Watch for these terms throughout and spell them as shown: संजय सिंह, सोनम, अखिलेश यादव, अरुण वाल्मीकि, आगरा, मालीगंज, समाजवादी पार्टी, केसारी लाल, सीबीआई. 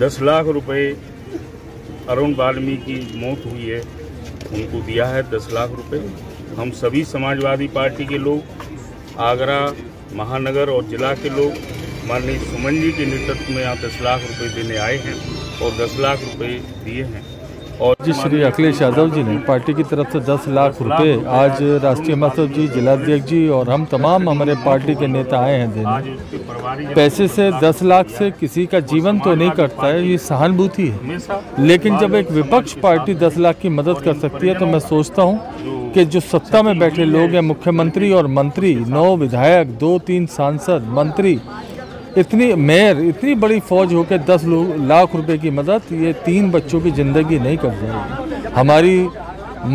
10 लाख रुपए अरुण वाल्मीकि की मौत हुई है, उनको दिया है 10 लाख रुपए। हम सभी समाजवादी पार्टी के लोग, आगरा महानगर और जिला के लोग माननीय सुमन जी के नेतृत्व में यहाँ 10 लाख रुपए देने आए हैं और 10 लाख रुपए दिए हैं। और जी श्री अखिलेश यादव जी ने पार्टी की तरफ से 10 लाख रुपए आज राष्ट्रीय महासचिव जी, जिलाध्यक्ष जी और हम तमाम हमारे पार्टी के नेता आए हैं देने। पैसे से 10 लाख से किसी का जीवन तो नहीं कटता है, ये सहानुभूति है, लेकिन जब एक विपक्ष पार्टी 10 लाख की मदद कर सकती है तो मैं सोचता हूँ कि जो सत्ता में बैठे लोग हैं, मुख्यमंत्री और मंत्री, 9 विधायक, 2-3 सांसद, मंत्री, इतनी मेयर, इतनी बड़ी फौज होकर 10 लाख रुपए की मदद, ये 3 बच्चों की ज़िंदगी नहीं कर जाएगी। हमारी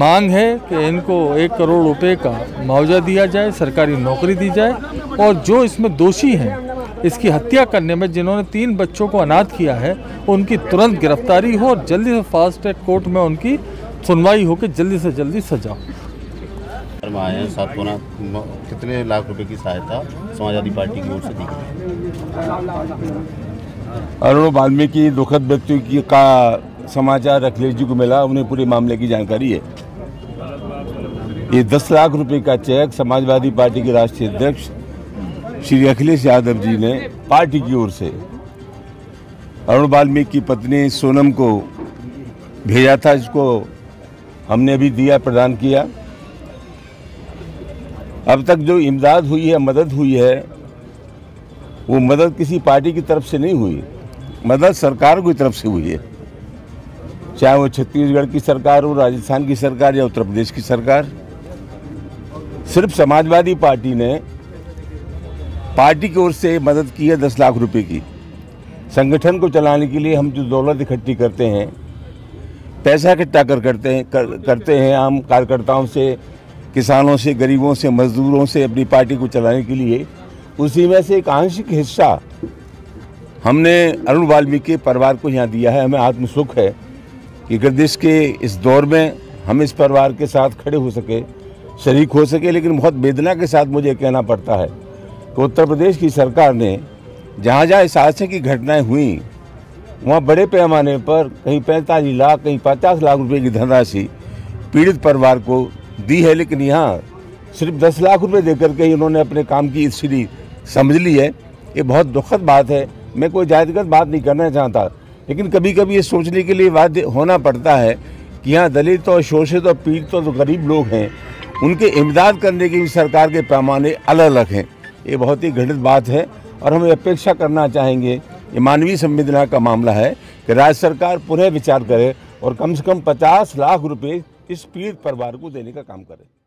मांग है कि इनको 1 करोड़ रुपए का मुआवजा दिया जाए, सरकारी नौकरी दी जाए और जो इसमें दोषी हैं, इसकी हत्या करने में जिन्होंने 3 बच्चों को अनाथ किया है, उनकी तुरंत गिरफ्तारी हो और जल्दी से फास्ट ट्रैक कोर्ट में उनकी सुनवाई होकर जल्दी से जल्दी सजा। आए हैं सांत्वना, कितने लाख रुपए की सहायता समाजवादी पार्टी की ओर से दी गई। अरुण वाल्मीकि दुखद मृत्यु की का समाचार अखिलेश जी को मिला, उन्हें पूरे मामले की जानकारी है। ये 10 लाख रुपए का चेक समाजवादी पार्टी के राष्ट्रीय अध्यक्ष श्री अखिलेश यादव जी ने पार्टी की ओर से अरुण वाल्मीकि की पत्नी सोनम को भेजा था, जिसको हमने अभी दिया, प्रदान किया। अब तक जो इमदाद हुई है, मदद हुई है, वो मदद किसी पार्टी की तरफ से नहीं हुई, मदद सरकार की तरफ से हुई है, चाहे वो छत्तीसगढ़ की सरकार हो, राजस्थान की सरकार या उत्तर प्रदेश की सरकार। सिर्फ समाजवादी पार्टी ने पार्टी की ओर से मदद की है 10 लाख रुपए की। संगठन को चलाने के लिए हम जो दौलत इकट्ठी करते हैं, पैसा इकट्ठा करते हैं आम कार्यकर्ताओं से, किसानों से, गरीबों से, मजदूरों से, अपनी पार्टी को चलाने के लिए, उसी में से एक आंशिक हिस्सा हमने अरुण वाल्मीकि के परिवार को यहाँ दिया है। हमें आत्मसुख है कि गर्दिश के इस दौर में हम इस परिवार के साथ खड़े हो सके, शरीक हो सके, लेकिन बहुत वेदना के साथ मुझे कहना पड़ता है कि उत्तर प्रदेश की सरकार ने जहाँ जहाँ इस हादसे की घटनाएँ हुई, वहाँ बड़े पैमाने पर कहीं 45 लाख, कहीं 50 लाख रुपये की धनराशि पीड़ित परिवार को दी है, लेकिन यहाँ सिर्फ 10 लाख रुपए देकर के इन्होंने अपने काम की स्थिति समझ ली है। ये बहुत दुखद बात है। मैं कोई जातिगत बात नहीं करना चाहता, लेकिन कभी कभी ये सोचने के लिए बाध्य होना पड़ता है कि यहाँ दलित और शोषित और पीड़ित और गरीब लोग हैं, उनके इमदाद करने के भी सरकार के पैमाने अलग अलग हैं। ये बहुत ही घटित बात है और हम अपेक्षा करना चाहेंगे, ये मानवीय संवेदना का मामला है, कि राज्य सरकार पुनः विचार करे और कम से कम 50 लाख रुपये इस पीड़ित परिवार को देने का काम करें।